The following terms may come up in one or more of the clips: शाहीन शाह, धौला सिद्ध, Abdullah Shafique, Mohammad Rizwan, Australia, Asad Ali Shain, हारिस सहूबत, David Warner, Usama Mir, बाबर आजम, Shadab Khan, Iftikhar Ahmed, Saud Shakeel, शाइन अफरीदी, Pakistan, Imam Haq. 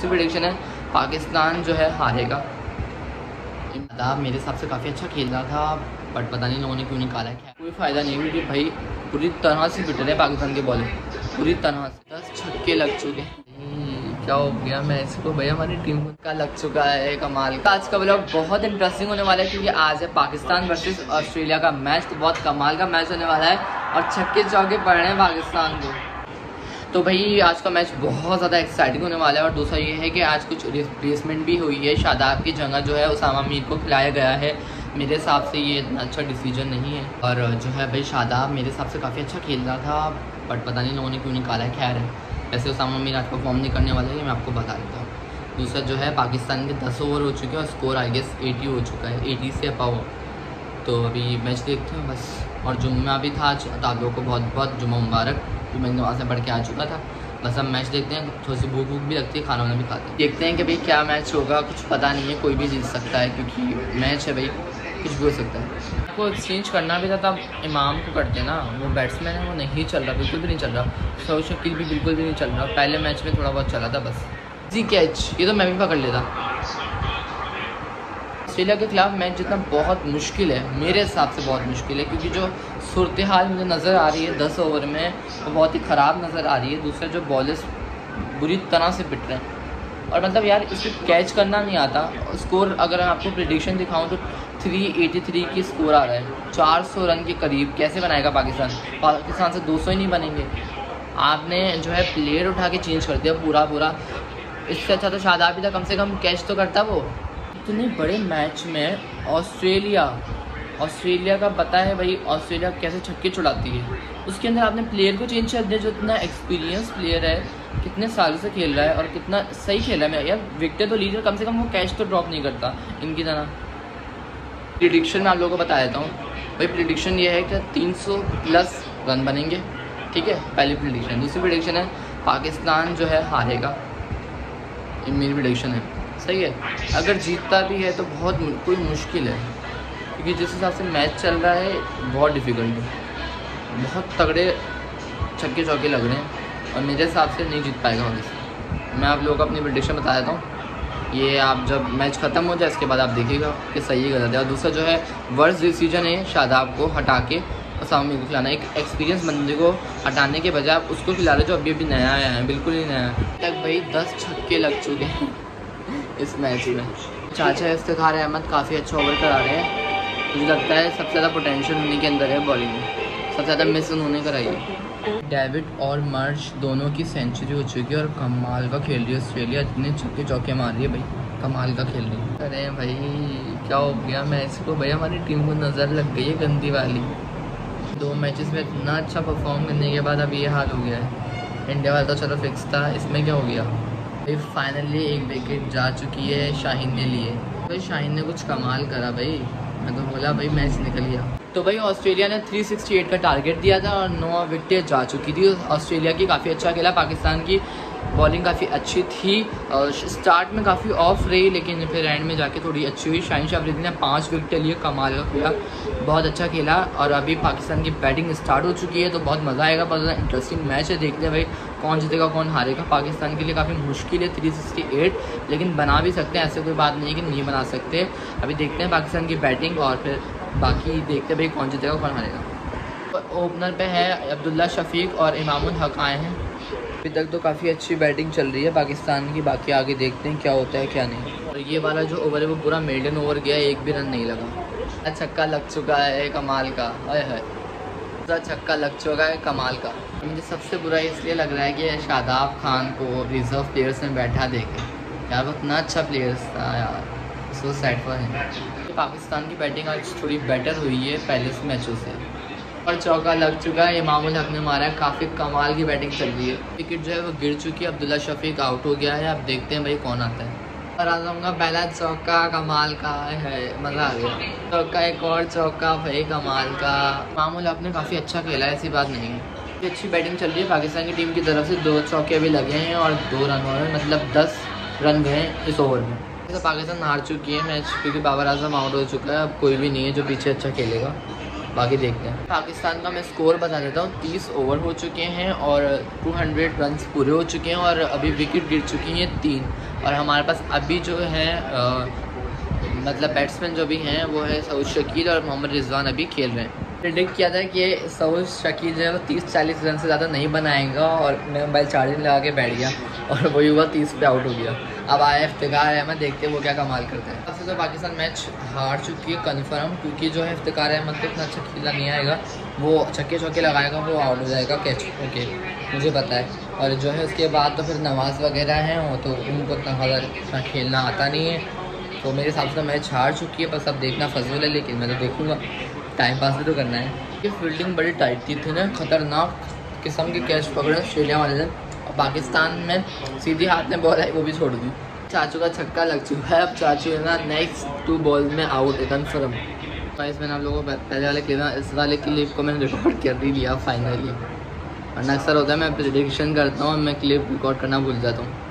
दूसरी प्रेडिक्शन है पाकिस्तान जो है हारेगा। शादाब मेरे हिसाब से काफ़ी अच्छा खेल रहा था बट पता नहीं लोगों ने क्यों निकाला है। कोई फ़ायदा नहीं हुआ कि भाई पूरी तरह से बिटर है पाकिस्तान के बॉलर, पूरी तरह से 10 छक्के लग चुके हैं। क्या हो गया मैं इसको भाई, हमारी टीम का लग चुका है कमाल का। आज का व्लॉग बहुत इंटरेस्टिंग होने वाला है क्योंकि आज है पाकिस्तान वर्सेस ऑस्ट्रेलिया का मैच, तो बहुत कमाल का मैच होने वाला है और छक्के चौके पड़ रहे हैं पाकिस्तान को। तो भाई आज का मैच बहुत ज़्यादा एक्साइटिंग होने वाला है। और दूसरा ये है कि आज कुछ रिप्लेसमेंट भी हुई है, शादाब की जगह जो है उसामा मीर को खिलाया गया है। मेरे हिसाब से ये इतना अच्छा डिसीजन नहीं है। और जो है भाई शादाब मेरे हिसाब से काफ़ी अच्छा खेल रहा था बट पता नहीं लोगों ने क्यों निकाला है। खैर वैसे उसामा मीर आज परफॉर्म नहीं करने वाला है, ये मैं आपको बता देता हूँ। दूसरा जो है पाकिस्तान के 10 ओवर हो चुके हैं और स्कोर आई गेस 80 हो चुका है, 80 से अप हो। तो अभी मैच देखते हैं बस। और जुम्मा भी था आज, तो आप लोगों को बहुत बहुत जुम्मा मुबारक, तो मैं नमाज से पढ़ के आ चुका था। बस हम मैच देखते हैं, थोड़ी सी भूख भूख भी लगती है, खाना वाना भी खाते हैं। देखते हैं कि भाई क्या मैच होगा, कुछ पता नहीं है, कोई भी जीत सकता है क्योंकि मैच है भाई, कुछ भी हो सकता है। आपको एक्सचेंज करना भी था, इमाम को करते ना, वो बैट्समैन है, वो नहीं चल रहा, बिल्कुल भी नहीं चल रहा। सऊद शकील भी बिल्कुल भी नहीं चल रहा, पहले मैच में थोड़ा बहुत चला था बस। जी कैच, ये तो मैं भी पकड़ लेता। ऑस्ट्रेलिया के खिलाफ मैच जितना बहुत मुश्किल है, मेरे हिसाब से बहुत मुश्किल है क्योंकि जो सूरत हाल मुझे नज़र आ रही है 10 ओवर में वो बहुत ही ख़राब नज़र आ रही है। दूसरा जो बॉलर्स बुरी तरह से पिट रहे हैं और मतलब यार इसे कैच करना नहीं आता। स्कोर अगर आपको प्रेडिक्शन दिखाऊं तो 383 की स्कोर आ रहा है, 400 रन के करीब। कैसे बनाएगा पाकिस्तान? पाकिस्तान से 200 ही नहीं बनेंगे। आपने जो है प्लेयर उठा के चेंज कर दिया पूरा। इससे अच्छा तो शादाब ही था, कम से कम कैच तो करता। वो इतने बड़े मैच में ऑस्ट्रेलिया का पता है भाई ऑस्ट्रेलिया कैसे छक्के छुड़ाती है, उसके अंदर आपने प्लेयर को चेंज कर दिया जो इतना एक्सपीरियंस प्लेयर है, कितने सालों से खेल रहा है और कितना सही खेला है। मैं यार विकेट तो लीजिए, कम से कम वो कैच तो ड्रॉप नहीं करता इनकी तरह। प्रेडिक्शन मैं आप लोगों को बता देता हूँ भाई, प्रेडिक्शन ये है कि 300+ रन बनेंगे, ठीक है, पहली प्रेडिक्शन। दूसरी प्रेडिक्शन है पाकिस्तान जो है हारेगा, ये मेरी प्रेडिक्शन है। सही है, अगर जीतता भी है तो बहुत कोई मुश्किल है क्योंकि जिस हिसाब से मैच चल रहा है बहुत डिफ़िकल्ट है, बहुत तगड़े छक्के चौके लग रहे हैं और मेरे हिसाब से नहीं जीत पाएगा। मैं आप लोगों को अपनी प्रेडिक्शन बता देता हूँ, ये आप जब मैच ख़त्म हो जाए इसके बाद आप देखिएगा कि सही है गलत है। और दूसरा जो है वर्स्ट डिसीजन है शादाब को हटा के और सामने को खिलाना, एक एक्सपीरियंस बंदे को हटाने के बजाय उसको खिला रहे जो अभी अभी नया आया है, बिल्कुल ही नया है। तक भाई 10 छक्के लग चुके हैं इस मैच में। चाचा इफ्तिखार अहमद काफ़ी अच्छा ओवर करा रहे हैं, मुझे लगता है सबसे ज़्यादा पोटेंशियल होने के अंदर है बॉलिंग में, सबसे ज़्यादा मिस उन्होंने कराई है। डेविड और मार्श दोनों की सेंचुरी हो चुकी है और कमाल का खेल रही है ऑस्ट्रेलिया, इतने छक्के चौके मार रही है भाई, कमाल का खेल रही है। अरे भाई क्या हो गया मैच को भाई, हमारी टीम को नज़र लग गई है गंदी वाली। 2 मैचेस में इतना अच्छा परफॉर्म करने के बाद अब ये हाल हो गया है। इंडिया वाला तो चलो फिक्स था, इसमें क्या हो गया? फाइनली 1 विकेट जा चुकी है शाहीन ने लिए। भाई शाहीन ने कुछ कमाल करा भाई, मैं तो बोला भाई मैच निकल गया। तो भाई ऑस्ट्रेलिया ने 368 का टारगेट दिया था और 9 विकेट जा चुकी थी। ऑस्ट्रेलिया की काफ़ी अच्छा खेला, पाकिस्तान की बॉलिंग काफ़ी अच्छी थी और स्टार्ट में काफ़ी ऑफ रही लेकिन फिर एंड में जाके थोड़ी अच्छी हुई। शाहीन शाह ने 5 विकेट लिए, कमाल का खेला, बहुत अच्छा खेला। और अभी पाकिस्तान की बैटिंग स्टार्ट हो चुकी है तो बहुत मज़ा आएगा, बहुत ज़्यादा इंटरेस्टिंग मैच है। देखते हैं भाई कौन जीतेगा कौन हारेगा। पाकिस्तान के लिए काफ़ी मुश्किल है 368, लेकिन बना भी सकते हैं, ऐसे कोई बात नहीं कि नहीं बना सकते। अभी देखते हैं पाकिस्तान की बैटिंग और फिर बाकी देखते हैं भाई कौन जीतेगा कौन हारेगा। ओपनर पे है अब्दुल्ला शफीक और इमाम हक आए हैं। अभी तक तो काफ़ी अच्छी बैटिंग चल रही है पाकिस्तान की, बाकी आगे देखते हैं क्या होता है क्या नहीं। और ये वाला जो ओवर है वो पूरा मिडन ओवर गया, 1 भी रन नहीं लगा। छक्का लग चुका है कमाल का, अरे है पूरा छक्का लग चुका है कमाल का। मुझे सबसे बुरा इसलिए लग रहा है कि शादाब खान को रिजर्व प्लेयर्स में बैठा देखे यार, वो इतना अच्छा प्लेयर्स था यार, so sad for him. Pakistan की बैटिंग आज थोड़ी बेटर हुई है पहले से मैचों से। और चौका लग चुका है, इमाम हक ने मारा है, काफ़ी कमाल की बैटिंग चल रही है। विकेट जो है वो गिर चुकी है, अब्दुल्ला शफीक आउट हो गया है। अब देखते हैं भाई कौन आता है। और आजम का पहला चौका कमाल का है, मज़ा आ गया। चौका एक और चौका भाई कमाल का। इमाम हक ने काफ़ी अच्छा खेला है, ऐसी बात नहीं है, अच्छी बैटिंग चल रही है। पाकिस्तान की टीम की तरफ से 2 चौके भी लगे हैं और 2 रन हो रहे हैं, मतलब 10 रन गए इस ओवर में। तो पाकिस्तान हार चुकी है मैच क्योंकि बाबर आजम आउट हो चुका है, अब कोई भी नहीं है जो पीछे अच्छा खेलेगा, बाकी देखते हैं। पाकिस्तान का मैं स्कोर बता देता हूँ, 30 ओवर हो चुके हैं और 200 रन पूरे हो चुके हैं और अभी विकेट गिर चुकी हैं 3। और हमारे पास अभी जो है मतलब बैट्समैन जो भी हैं वो है सऊद शकील और मोहम्मद रिजवान अभी खेल रहे हैं। प्रेडिक्ट किया था कि सऊद शकील जो है वो 30-40 रन से ज़्यादा नहीं बनाएगा और मैं मोबाइल चार्जिंग लगा के बैठ गया और वही हुआ 30 पे आउट हो गया। अब आया इफ्तिखार अहमद, देखते हैं वो क्या कमाल करते हैं। सबसे तो पाकिस्तान मैच हार चुकी है कन्फर्म, क्योंकि जो है इफ्तिखार अहमद को इतना अच्छा खेला नहीं आएगा, वो छक्के चौके लगाएगा वो आउट हो जाएगा कैच होके, मुझे पता है। और जो है उसके बाद तो फिर नमाज वगैरह हैं वो तो उनको इतना खेलना आता नहीं है, तो मेरे हिसाब से मैच हार चुकी है। बस अब देखना फजूल है, लेकिन मैं तो देखूँगा, टाइम पास भी तो करना है। ये फील्डिंग बड़ी टाइट थी ना, ख़तरनाक किस्म के कैच पकड़े ऑस्ट्रेलिया वाले ने, और पाकिस्तान में सीधे हाथ में बॉल आई वो भी छोड़ दी। चाचू का छक्का लग चुका है, अब चाचू है ना नेक्स्ट 2 बॉल में आउट है कन्फर्म। गाइस मैंने आप लोगों को पहले वाले क्लिप, इस वाले क्लिप को मैंने रिकॉर्ड कर ही लिया फाइनली, वरना अक्सर होता है मैं प्रेडिक्शन करता हूँ मैं क्लिप रिकॉर्ड करना भूल जाता हूँ।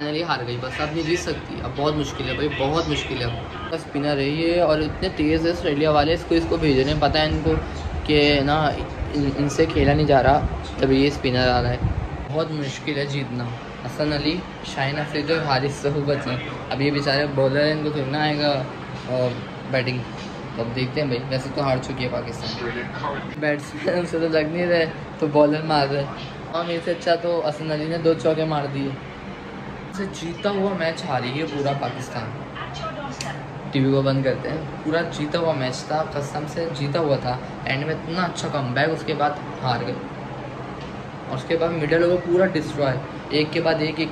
फाइनली हार गई, बस अब नहीं जीत सकती, अब बहुत मुश्किल है भाई, बहुत मुश्किल है। बस स्पिनर रही है और इतने तेज़ है ऑस्ट्रेलिया वाले, इसको भेजने पता है इनको कि ना इनसे खेला नहीं जा रहा, तभी ये स्पिनर आ रहा है। बहुत मुश्किल है जीतना। असन अली शाइन अफरीदी और हारिस सहूबत हैं, अब ये बेचारे बॉलर हैं, इनको खेलना आएगा और बैटिंग, तो अब देखते हैं भाई। वैसे तो हार चुकी है पाकिस्तान, बैट्समैन से तो लग नहीं रहे तो बॉलर मार रहे, और मेरे से अच्छा तो असन अली ने 2 चौके मार दिए। से जीता हुआ मैच हारी है पूरा पाकिस्तान, टीवी को बंद करते हैं। पूरा जीता हुआ मैच था, कसम से जीता हुआ था, एंड में इतना अच्छा कमबैक, उसके बाद हार गए। और उसके बाद मिडल ओवर पूरा डिस्ट्रॉय, एक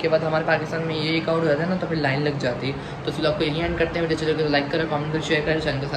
के बाद हमारे पाकिस्तान में ये एक आउट हो जाता है ना, तो फिर लाइन लग जाती है। तो फिलहाल आपको यही एंड करते हैं, वीडियो चलो लाइक करें, कमेंट करें, शेयर करें, चैनल को